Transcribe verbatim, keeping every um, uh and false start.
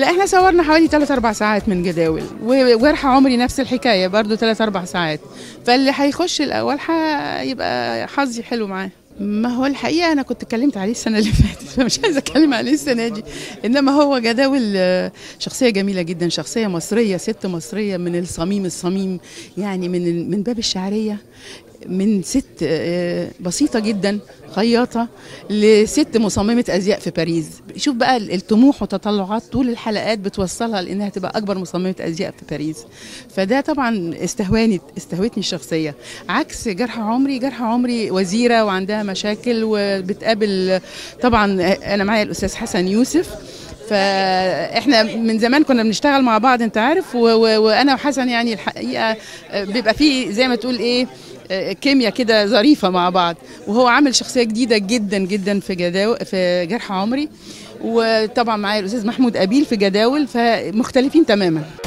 لا احنا صورنا حوالي ثلاث أربع ساعات من جداول، وجرح عمري نفس الحكايه برضو ثلاث أربع ساعات، فاللي هيخش الاول هيبقى حظي حلو معاه. ما هو الحقيقه انا كنت اتكلمت عليه السنه اللي فاتت، فمش عايزه اتكلم عليه السنه دي، انما هو جداول شخصيه جميله جدا، شخصيه مصريه، ست مصريه من الصميم الصميم، يعني من من باب الشعريه، من ست بسيطه جدا خياطه لست مصممه ازياء في باريس. شوف بقى الطموح وتطلعات طول الحلقات بتوصلها لانها تبقى اكبر مصممه ازياء في باريس، فده طبعا استهواني استهوتني الشخصيه، عكس جرح عمري. جرح عمري وزيره وعندها مشاكل وبتقابل، طبعا انا معايا الاستاذ حسن يوسف، فاحنا من زمان كنا بنشتغل مع بعض انت عارف، وانا وحسن يعني الحقيقه بيبقى فيه زي ما تقول ايه كيميا كده ظريفه مع بعض، وهو عامل شخصيه جديده جدا جدا في جداول في جرح عمري، وطبعا معايا الاستاذ محمود قابيل في جداول، فمختلفين تماما.